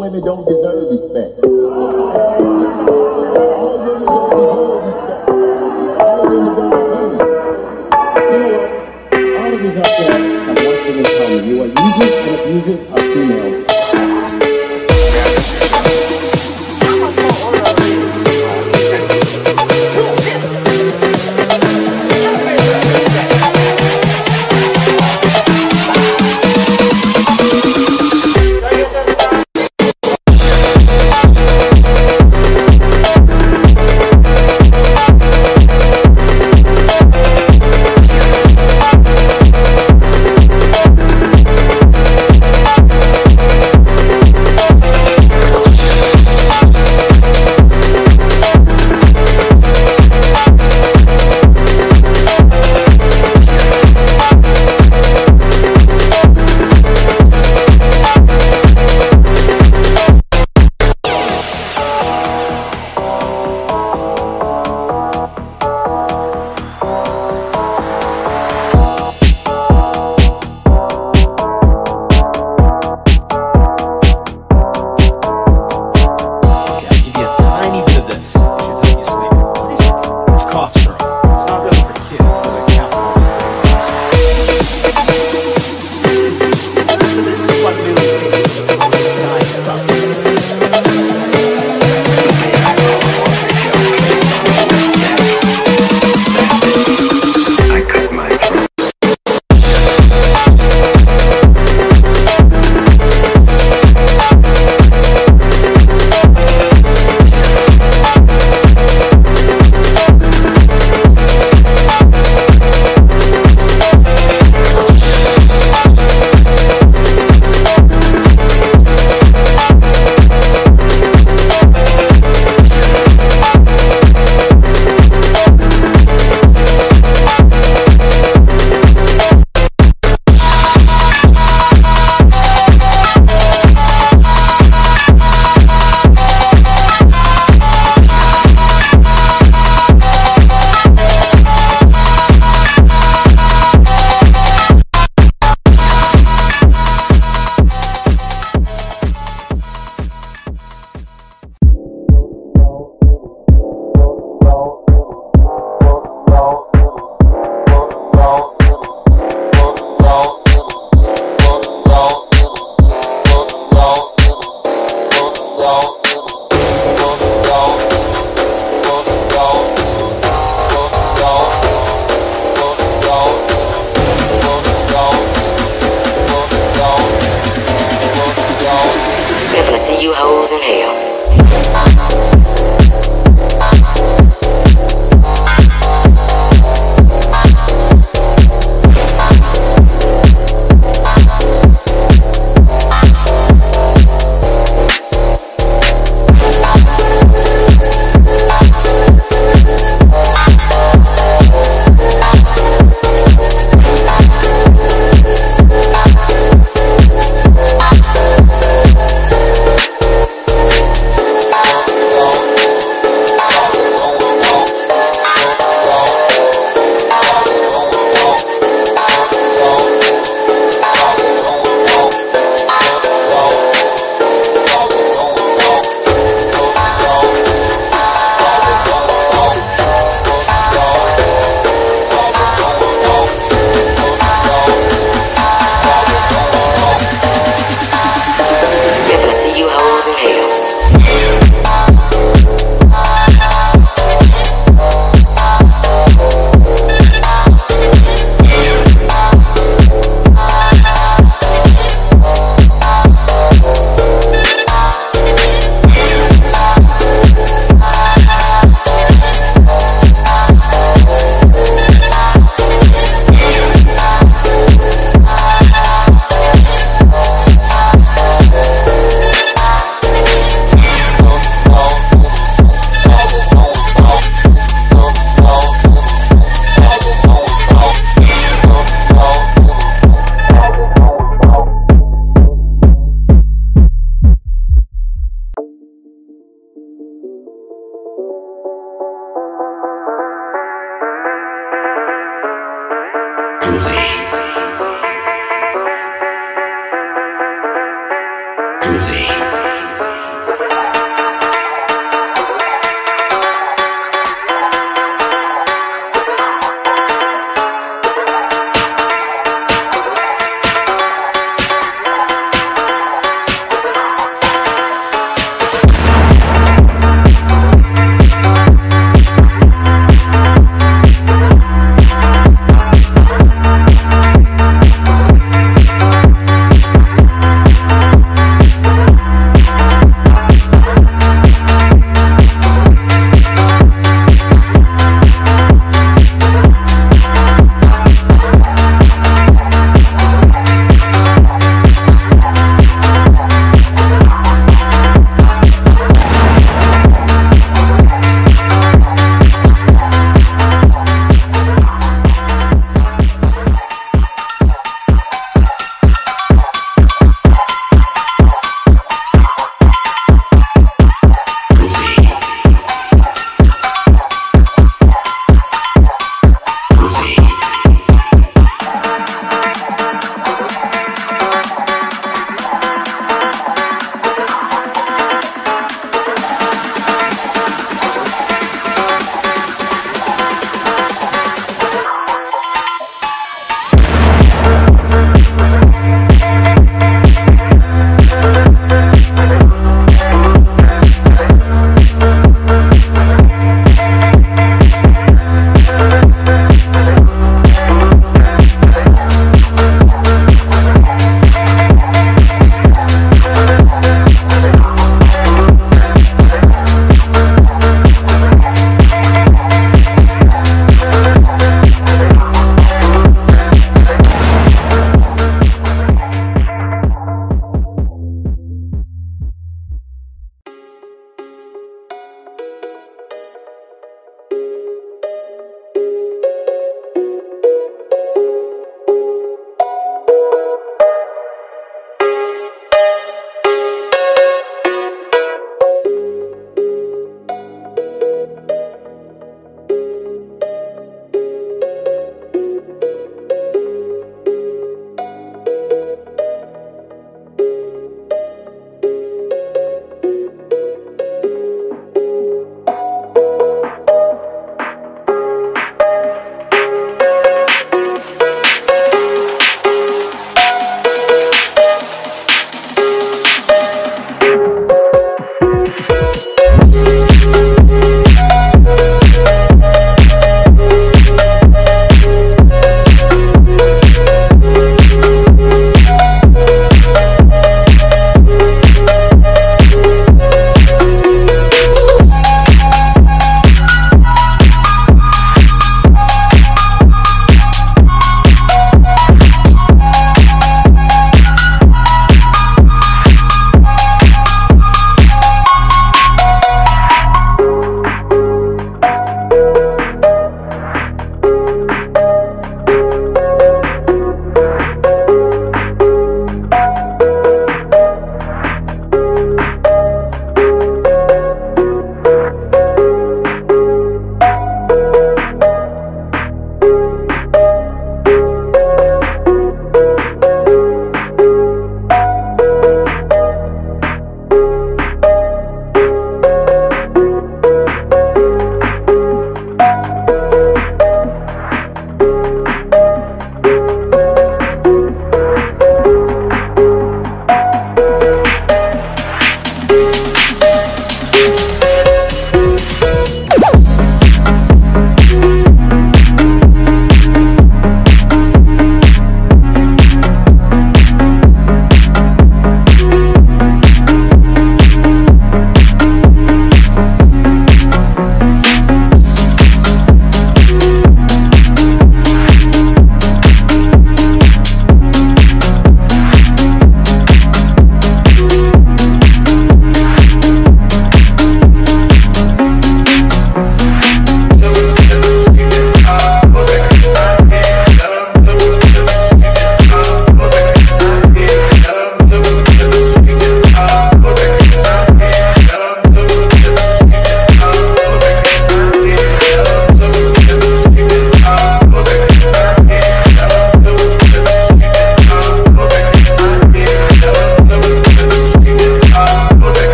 Women don't deserve respect. All women don't deserve respect. All women don't deserve respect. You know what? All of you out there have one thing in common. You are users and abusers of females.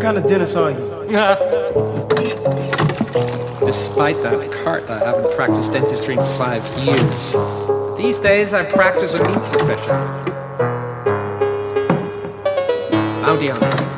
What kind of dentist are you? Despite that cart, I haven't practiced dentistry in 5 years. But these days, I practice a new profession. Audiana.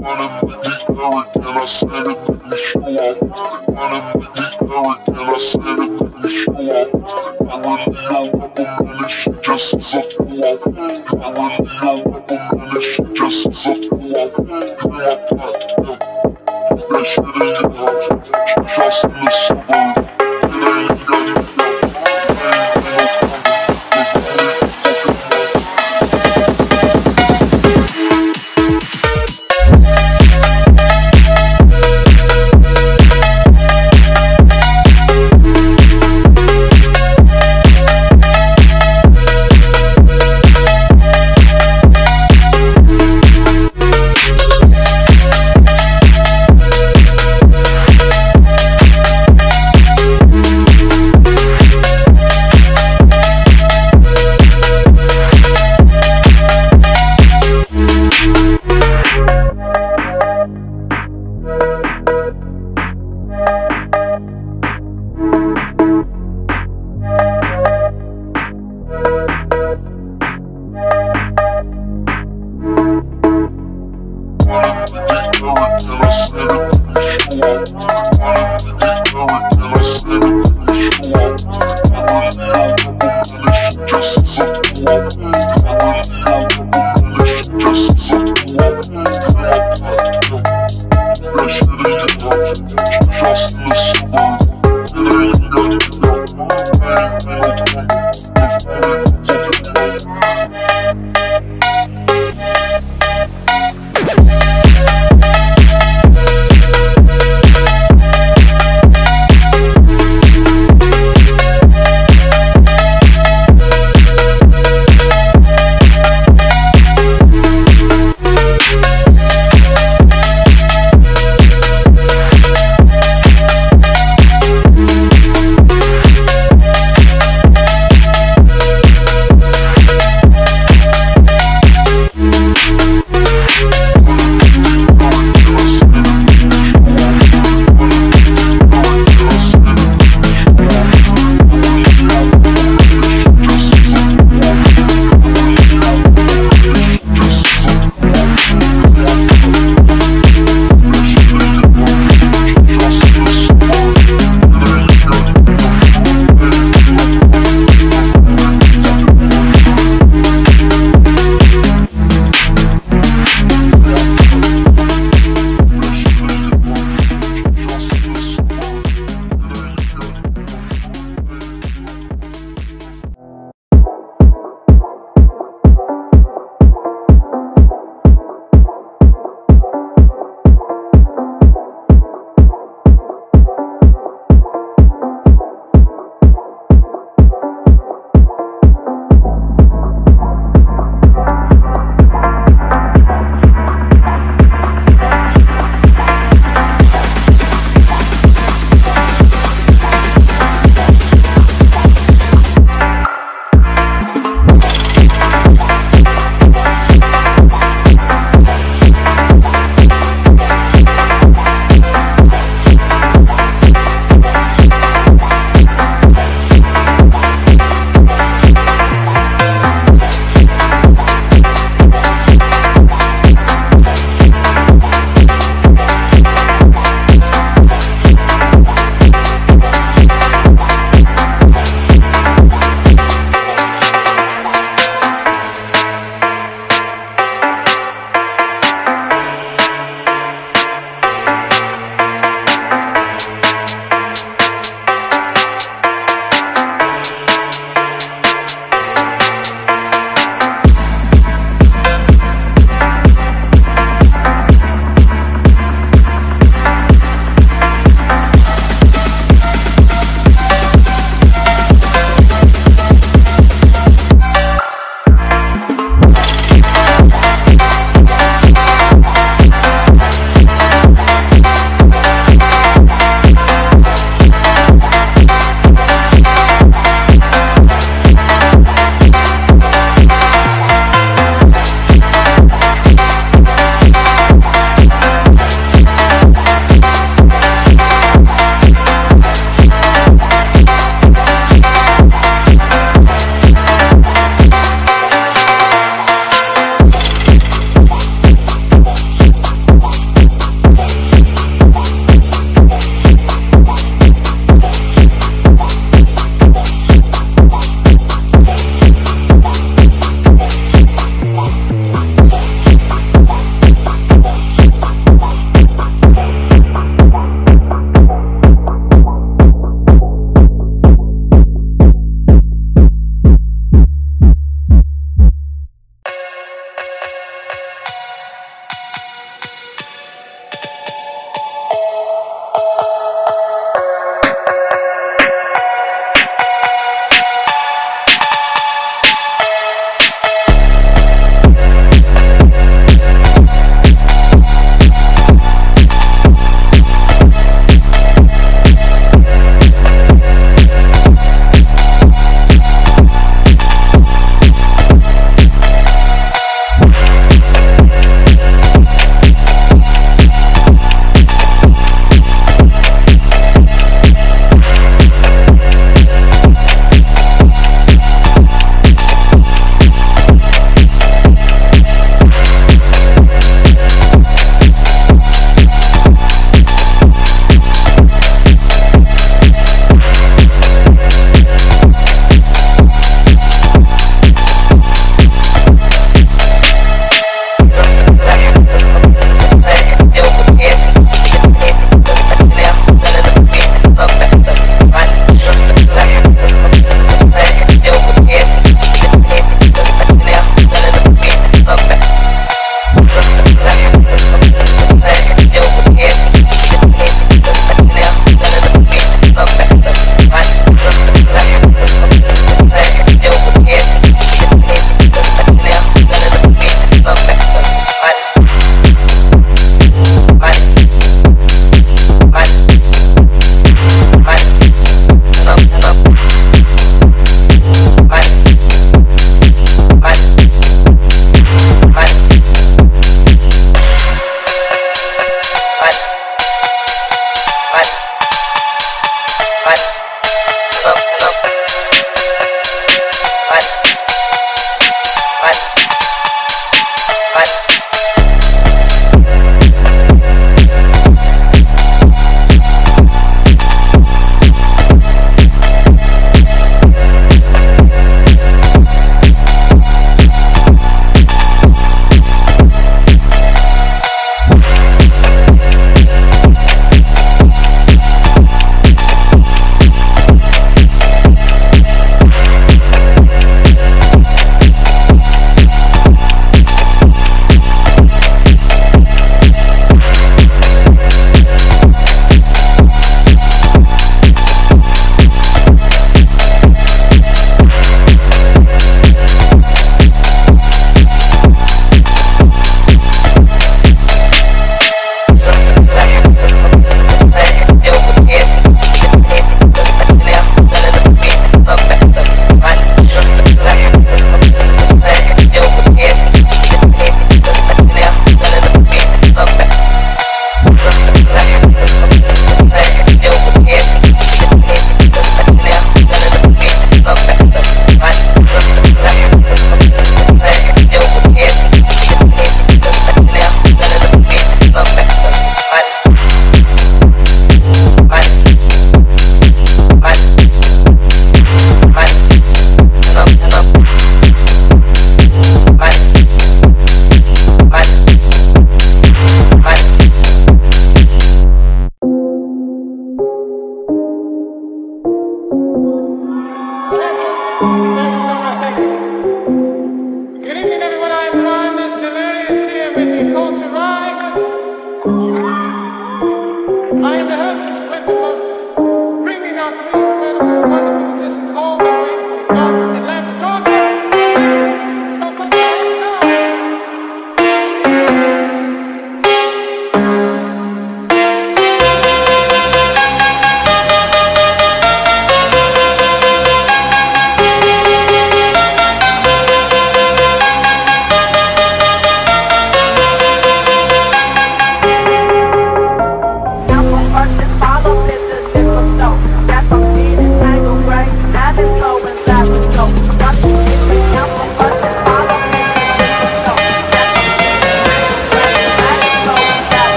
running with this hurricane. I said it, baby, show up. Running with this hurricane. I said it, baby, show up. I really don't have a minute, she just is a throw up. I really don't have a minute, she just is a throw up. Clear up, yeah. That shit ain't in house. She just in the suburb. It ain't got any fun.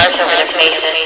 cars over the places.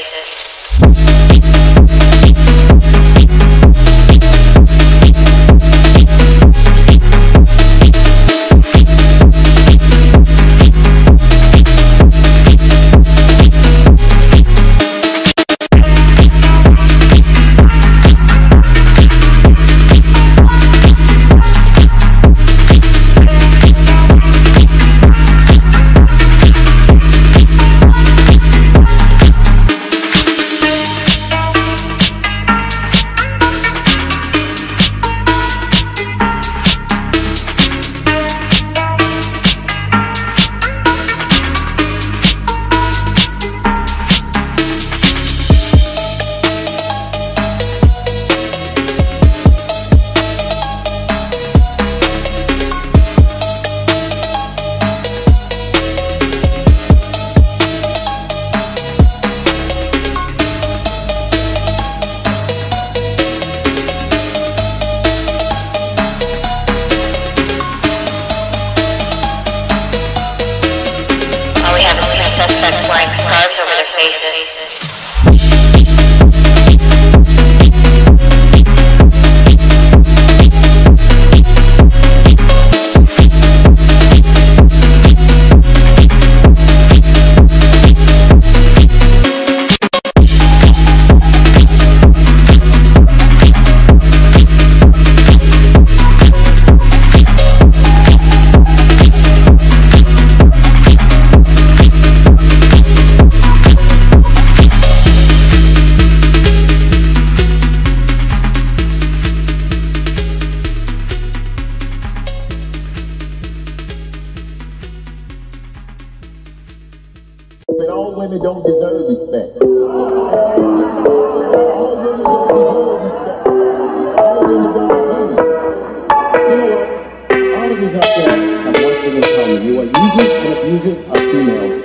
Suspect flying cars over their faces. But all women don't deserve respect. All women don't deserve respect. All women don't deserve respect. You know what? All of you out there have one thing in common. You are users and abusers of females.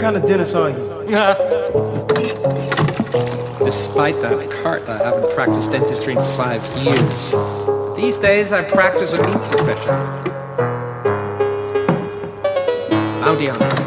What kind of dentist are you? Despite that, Carter, I haven't practiced dentistry in 5 years. But these days, I practice a new profession. Audiana.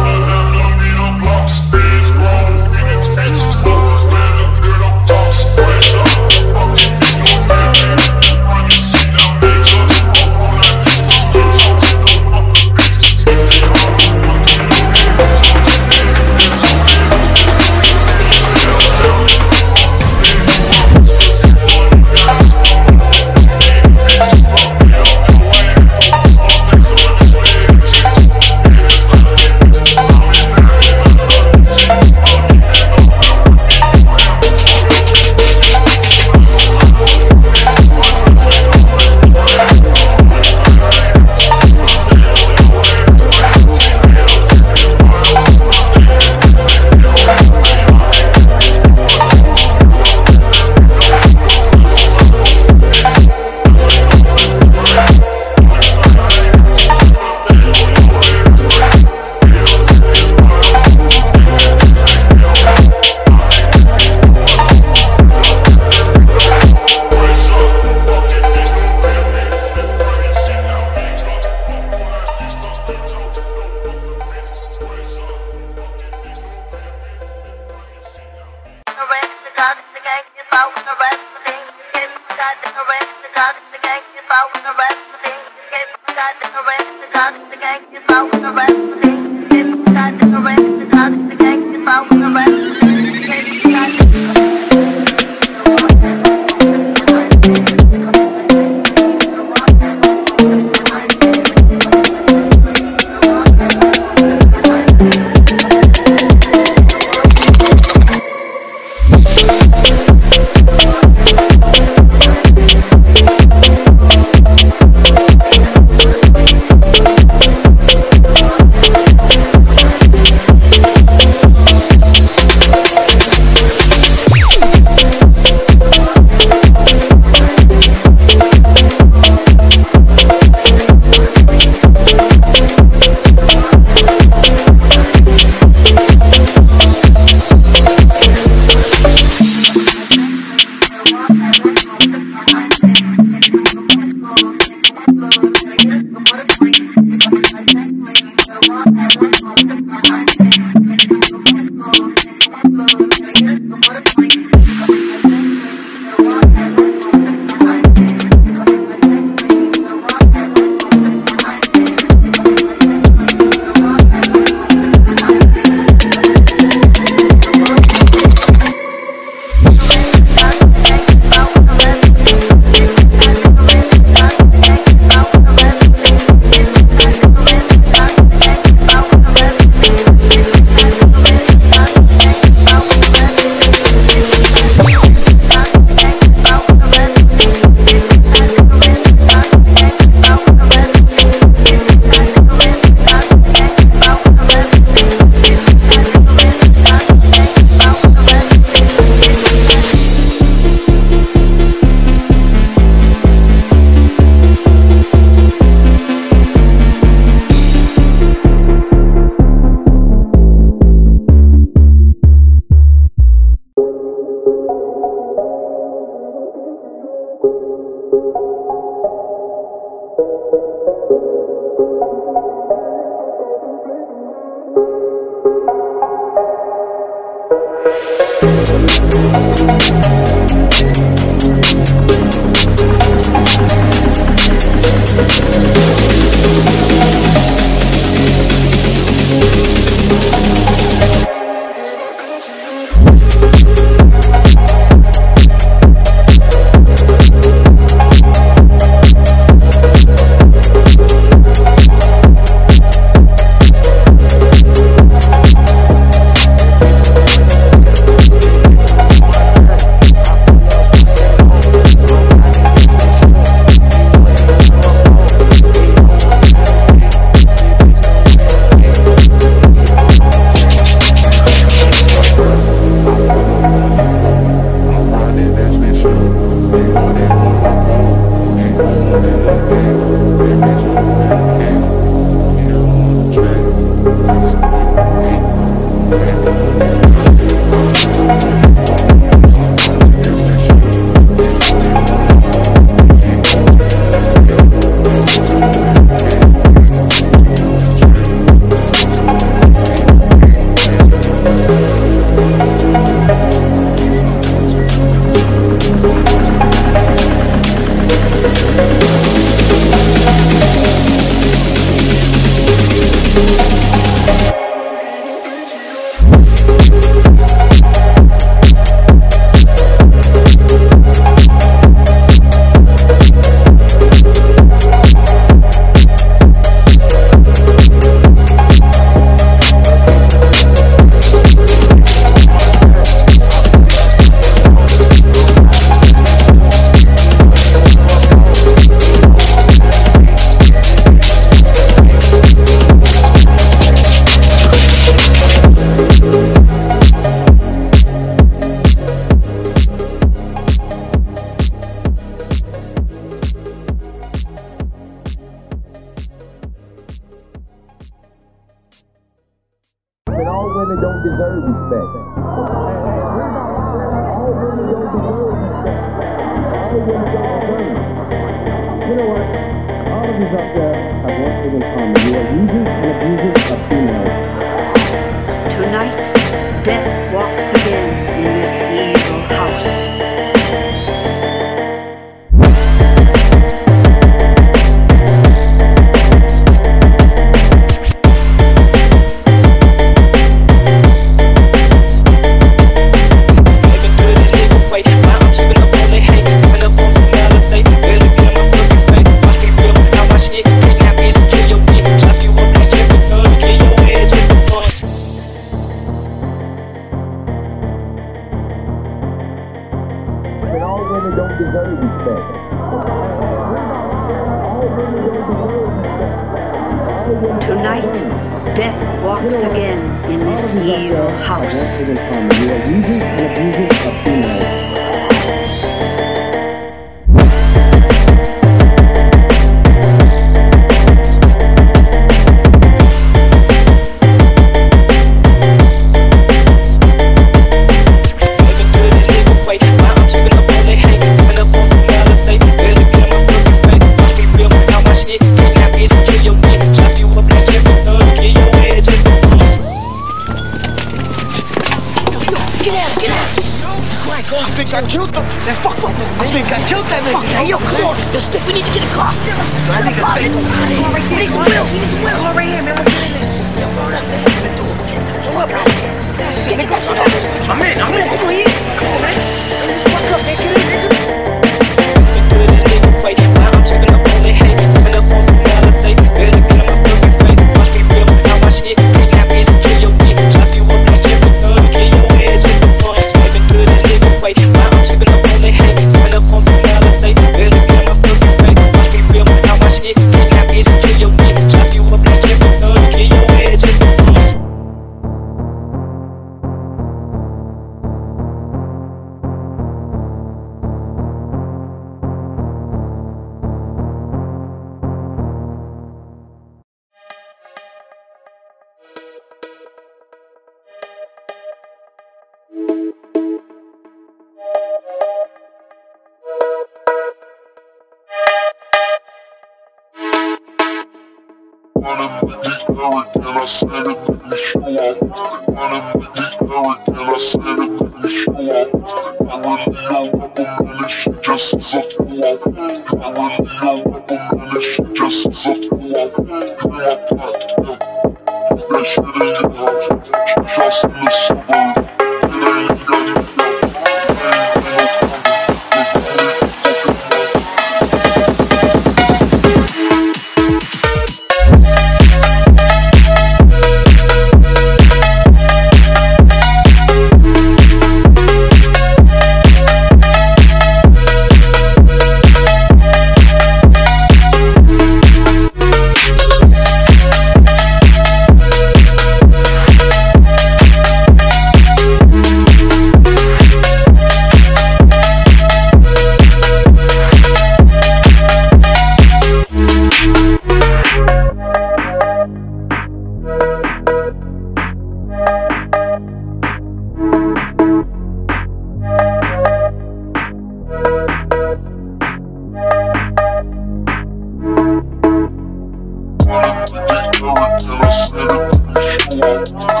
We'll be right back.